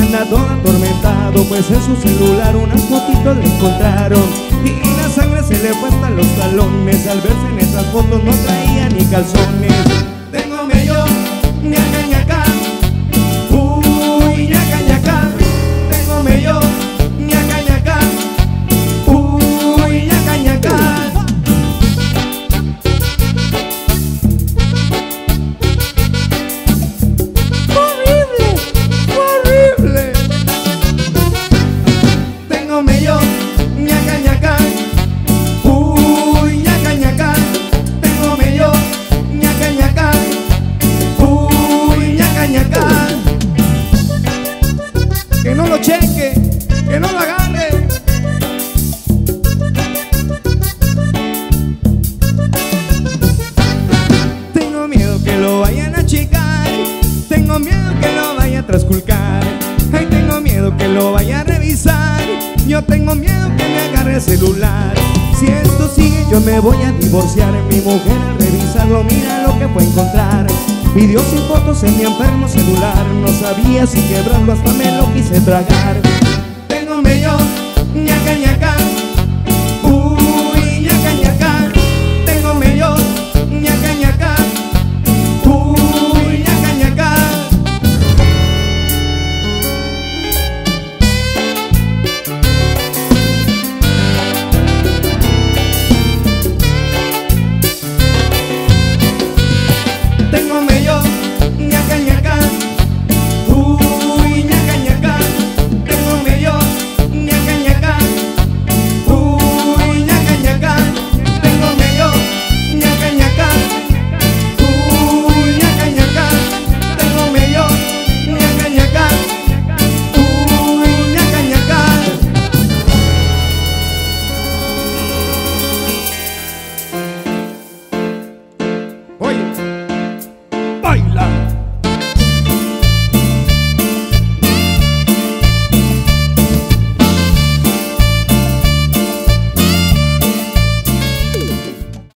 anda todo atormentado, pues en su celular unas fotitos le encontraron y la sangre se le fue hasta los talones. Al verse en esas fotos no traía ni calzones. Tengo mello, ñaca ñaca, uy ñaca ñaca. Tengo mello, ñaca ñaca, uy ñaca ñaca. Mi mujer al revisarlo, mira lo que fue a encontrar. Videos y fotos en mi enfermo celular. No sabía si quebrarlo, hasta me lo quise tragar.